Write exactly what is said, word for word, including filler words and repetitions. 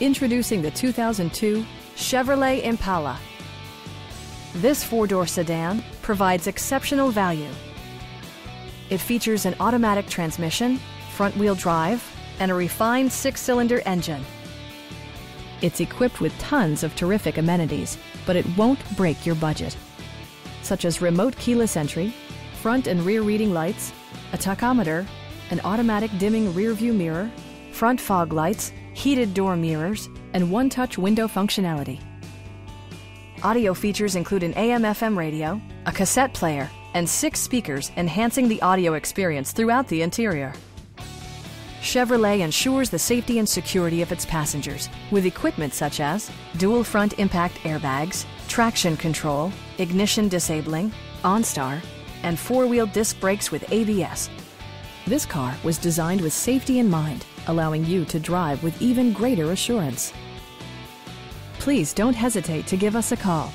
Introducing the two thousand two Chevrolet Impala. This four-door sedan provides exceptional value. It features an automatic transmission, front-wheel drive, and a refined six-cylinder engine. It's equipped with tons of terrific amenities, but it won't break your budget, such as remote keyless entry, front and rear reading lights, a tachometer, an automatic dimming rearview mirror, front fog lights, heated door mirrors, and one-touch window functionality. Audio features include an A M F M radio, a cassette player, and six speakers, enhancing the audio experience throughout the interior. Chevrolet ensures the safety and security of its passengers with equipment such as dual front impact airbags, traction control, ignition disabling, OnStar, and four-wheel disc brakes with A B S. This car was designed with safety in mind, allowing you to drive with even greater assurance. Please don't hesitate to give us a call.